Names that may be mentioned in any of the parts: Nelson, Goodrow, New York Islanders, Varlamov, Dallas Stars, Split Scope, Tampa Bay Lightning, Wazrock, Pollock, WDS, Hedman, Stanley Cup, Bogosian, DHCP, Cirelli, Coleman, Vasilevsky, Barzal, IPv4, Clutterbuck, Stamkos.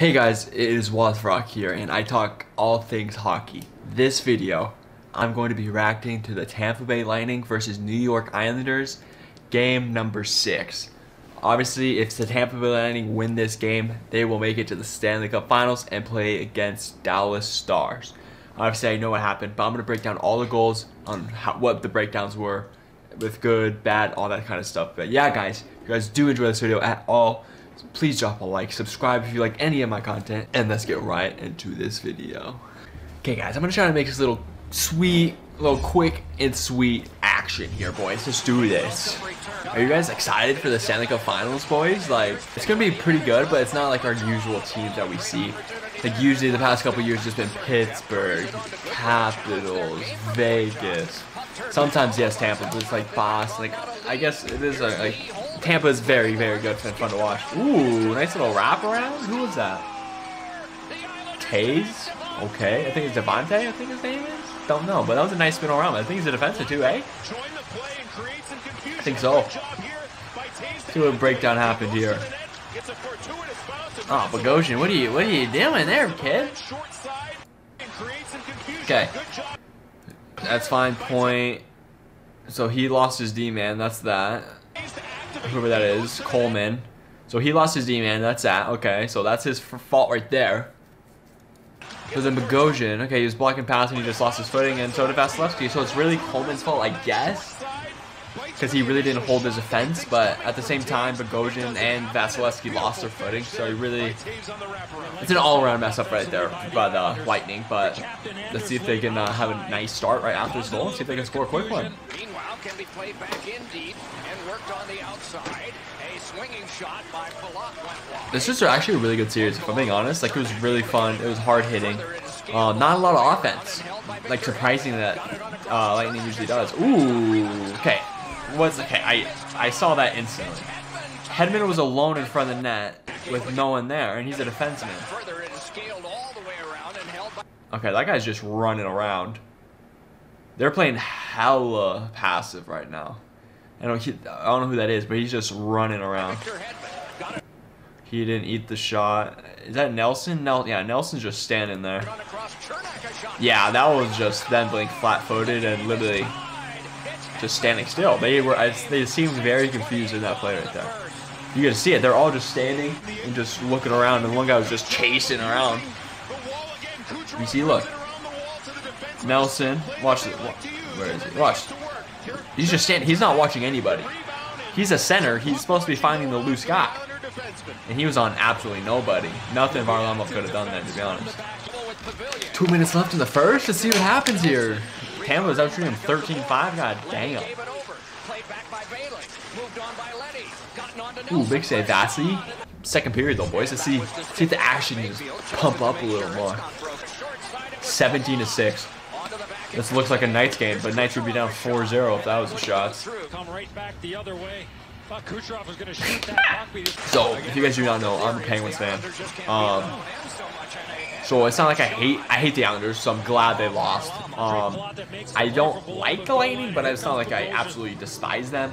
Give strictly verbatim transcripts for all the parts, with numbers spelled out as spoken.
Hey guys, it is Wazrock here, and I talk all things hockey. This video, I'm going to be reacting to the Tampa Bay Lightning versus New York Islanders, game number six. Obviously, if the Tampa Bay Lightning win this game, they will make it to the Stanley Cup Finals and play against Dallas Stars. Obviously, I know what happened, but I'm going to break down all the goals on how, what the breakdowns were, with good, bad, all that kind of stuff. But yeah, guys, if you guys do enjoy this video at all, please drop a like, subscribe if you like any of my content, and let's get right into this video. Okay guys, I'm gonna try to make this little sweet, little quick and sweet action here, boys. Let's do this. Are you guys excited for the Stanley Cup Finals, boys? Like, it's gonna be pretty good, but it's not like our usual teams that we see. Like, usually the past couple years just been Pittsburgh, Capitals, Vegas. Sometimes, yes, Tampa, but it's like Boston. Like, I guess it is a, like, Tampa is very, very good and fun to watch. Ooh, nice little wraparound. Who was that? Taze? Okay. I think it's Devontae, I think his name is? Don't know, but that was a nice spin around. I think he's a defensive too, eh? I think so. Let's see what breakdown happened here. Oh, Bogosian, what are you, what are you doing there, kid? Okay. That's fine, point. So he lost his D-man, that's that. Whoever that is, Coleman. So he lost his D-man, that's that. Okay, so that's his fault right there. So then Bogosian, okay, he was blocking pass and he just lost his footing, and so did Vasilevsky. So it's really Coleman's fault, I guess, because he really didn't hold his offense, but at the same time, Bogosian and Vasilevsky lost their footing, so he really, it's an all-around mess-up right there by the Lightning, but let's see if they can uh, have a nice start right after this goal. Let's see if they can score a quick one. Can be played back in deep and worked on the outside. A swinging shot by Pollock went wide. This is actually a really good series, if I'm being honest. Like, it was really fun. It was hard hitting. Uh, not a lot of offense. Like, surprising that uh, Lightning usually does. Ooh, okay. What's okay? I I saw that instantly. Hedman was alone in front of the net with no one there, and he's a defenseman. Okay, that guy's just running around. They're playing hella passive right now. I don't, he, I don't know who that is, but he's just running around. He didn't eat the shot. Is that Nelson? Nel yeah, Nelson's just standing there. Yeah, that was just them being flat-footed and literally just standing still. They were. I, they seemed very confused in that play right there. You can see it. They're all just standing and just looking around, and one guy was just chasing around. You see, look. Nelson, watch this. Where is he? Watch. He's just standing. He's not watching anybody. He's a center. He's supposed to be finding the loose guy, and he was on absolutely nobody. Nothing Varlamov could have done that, to be honest. Two minutes left in the first. Let's see what happens here. Tampa's out shooting thirteen five. God damn. Ooh, big save, Vassy. Second period though, boys. Let's see. Let's see if the action just pump up a little more. seventeen to six. This looks like a Knights game, but Knights would be down four zero if that was the shots. So, if you guys do not know, I'm a Penguins fan. Um, so it's not like I hate I hate the Islanders, so I'm glad they lost. Um, I don't like the Lightning, but it's not like I absolutely despise them.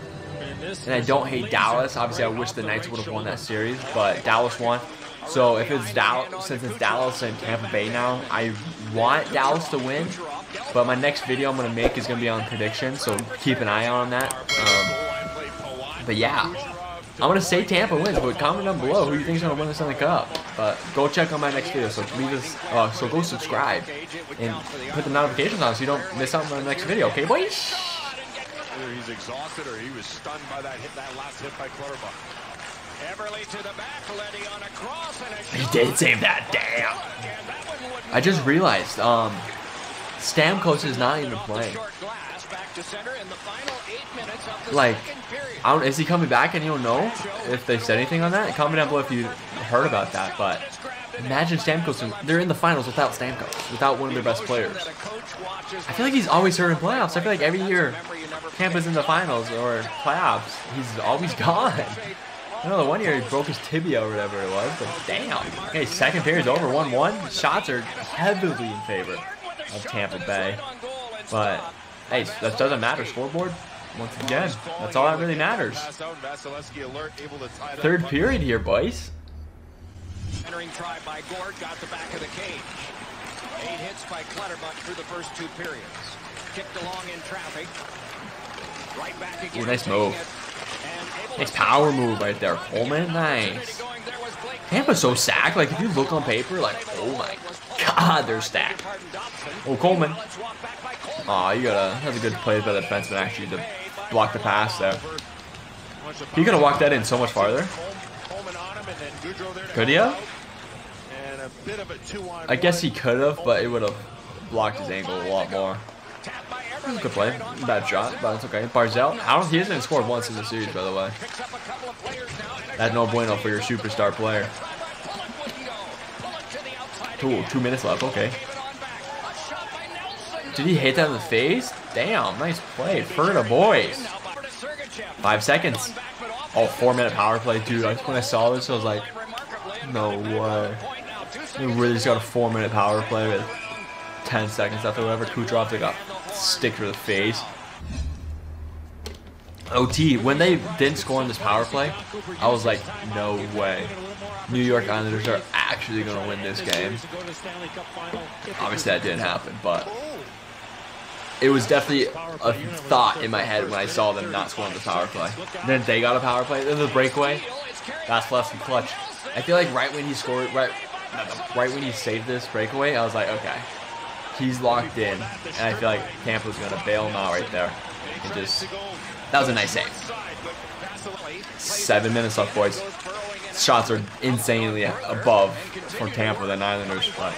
And I don't hate Dallas. Obviously, I wish the Knights would have won that series, but Dallas won. So if it's Dallas, since it's Dallas and Tampa Bay now, I want Dallas to win. But my next video I'm going to make is going to be on predictions, so keep an eye on that. Um, but yeah, I'm going to say Tampa wins, but comment down below who you think is going to win the Stanley Cup. But go check on my next video, so leave us, uh, so go subscribe and put the notifications on so you don't miss out on my next video, okay boys? Either he's exhausted or he was stunned by that hit, that last hit by Clutterbuck. Everly to the back, Letty on a cross and a shot. He did save that, damn. I just realized, um... Stamkos is not even playing. Like, I don't, is he coming back? And you don't know if they said anything on that? Comment down below if you heard about that. But imagine Stamkos. They're in the finals without Stamkos, without one of their best players. I feel like he's always hurt in playoffs. I feel like every year Tampa's in the finals or playoffs, he's always gone. I know the one year he broke his tibia or whatever it was, but damn. Okay, second period's over, one one. Shots are heavily in favor of Tampa Bay, but hey, that doesn't matter. Scoreboard once again, that's all that really matters. Third period here, boys. Entering try by Gord, got the back of the cage. Eight hits by Clutterbuck through the first two periods. Kicked along in traffic. Right back again. Ooh, nice move. Nice power move right there, Coleman. Nice. Tampa's so stacked. Like, if you look on paper, like, oh my god, they're stacked. Oh, Coleman. Aw, oh, you gotta... That's a good play by the defenseman, actually, to block the pass there. He could have walked that in so much farther. Could he have? I guess he could have, but it would have blocked his angle a lot more. That was a good play. Bad shot, but it's okay. Barzal, I don't, he hasn't scored once in the series, by the way. That's no bueno for your superstar player. Two, two minutes left, okay. Did he hit that in the face? Damn, nice play. For the boys. Five seconds. Oh, four minute power play, dude. I, when I saw this, I was like, no way. They really just got a four minute power play with ten seconds left or whatever. Goodrow, they got stick to the face. O T, when they didn't score on this power play, I was like, no way. New York Islanders are actually going to win this game. Obviously, that didn't happen, but it was definitely a thought in my head when I saw them not scoring the power play. And then they got a power play. Then the breakaway. That's left and clutch. I feel like right when he scored, right, right when he saved this breakaway, I was like, okay, he's locked in. And I feel like Tampa's going to bail him out right there. And just, that was a nice save. Seven minutes left, boys. Shots are insanely above from Tampa than Islanders. But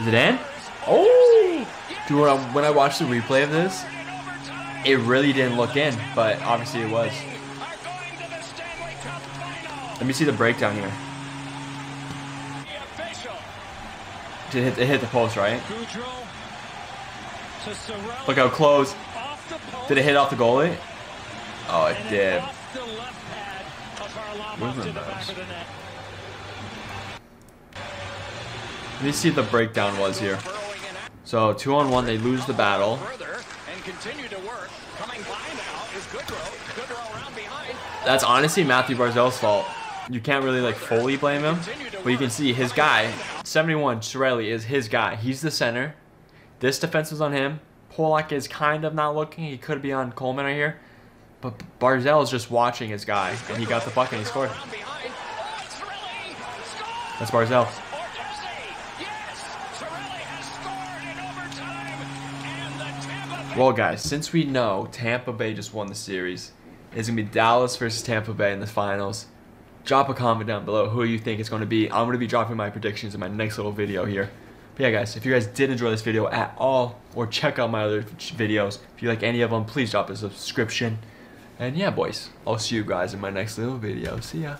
is it in? Oh! Dude, when I, when I watched the replay of this, it really didn't look in, but obviously it was. Let me see the breakdown here. It hit, it hit the post, right? Look how close. Did it hit off the goalie? Oh, it did. Where's the nose? Let me see what the breakdown was here. So two on one, they lose the battle. That's honestly Matthew Barzal's fault. You can't really like fully blame him, but you can see his guy, seventy-one, Cirelli, is his guy. He's the center. This defense was on him. Pollock is kind of not looking. He could be on Coleman right here, but Barzal is just watching his guy, and he got the puck and he scored. That's Barzal. Well, guys, since we know Tampa Bay just won the series, it's going to be Dallas versus Tampa Bay in the finals. Drop a comment down below who you think it's going to be. I'm going to be dropping my predictions in my next little video here. But yeah, guys, if you guys did enjoy this video at all, or check out my other videos, if you like any of them, please drop a subscription. And yeah, boys, I'll see you guys in my next little video. See ya.